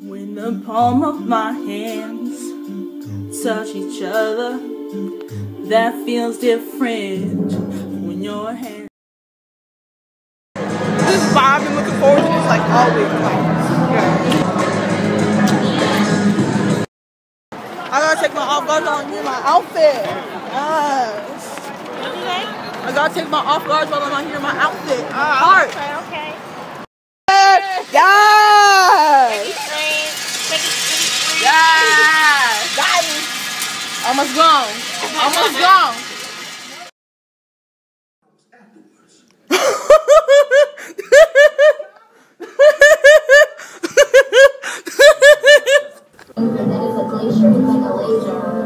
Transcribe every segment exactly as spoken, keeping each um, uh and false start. When the palm of my hands touch each other, that feels different when your hands. This vibe I'm looking forward to is like all week. Like, yeah. I gotta take my off guard while I'm in my outfit. Yes. Okay. I gotta take my off guard while I'm here in my outfit. All right. Okay. Okay. Yes. Yes. Got it. Almost gone. Almost gone. Even if it's a glacier, it's like a laser.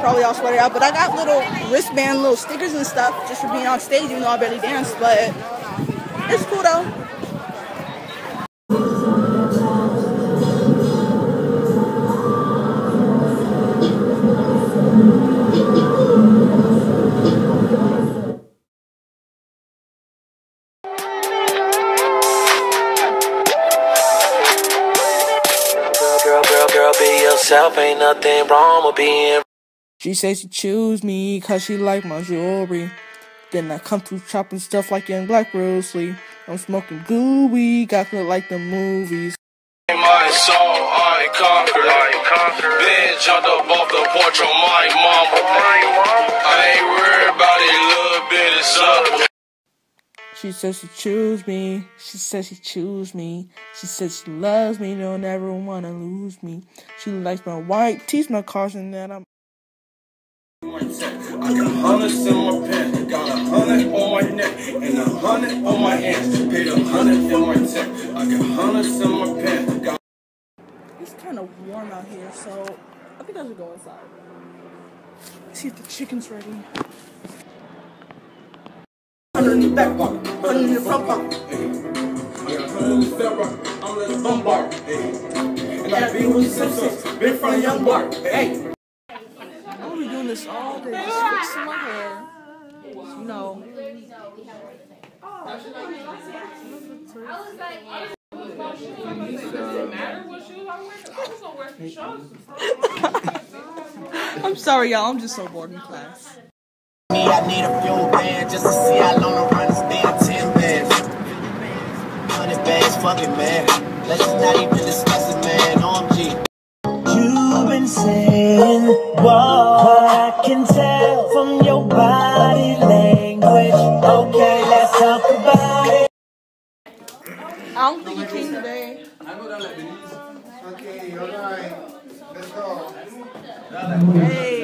Probably all sweated out, but I got little wristband, little stickers and stuff just for being on stage, even though I barely danced, but it's cool though. Girl, girl, girl, be yourself, ain't nothing wrong with being. She says she choose me cause she like my jewelry. Then I come through chopping stuff like Young Black Rosalie. I'm smoking gooey, got look like the movies. My soul, I conquered, I conquered. Bitch, jumped up off the porch on my mama. I ain't worried about it, little bit is up. She says she choose me, she says she choose me. She says she loves me, don't ever wanna lose me. She likes my white teeth, my caution that I'm. I got hundreds in my pants, got a hundred on my neck, and a hundred on my hands. Paid a hundred in my tech. I got hundreds in my pants. Got it's kind of warm out here, so I think I should go inside. Let's see if the chicken's ready. Hundred in the back pocket, hundred in the front pocket. I got hundred in the front pocket, I'm in the bum bar. And I beat with Simpsons, been in front of Young Bark. Hey. This all day, just fixing my hair. You know. I'm sorry, y'all. I'm just so bored in class. I need a fuel band just to see how long I run. Ten bands, hundred bands, fucking man. Let's just not even discuss it, man. O M G. You've been saying what I can tell from your body language. Okay, let's talk about it. I don't think you came today. Okay, alright. Let's go. Hey.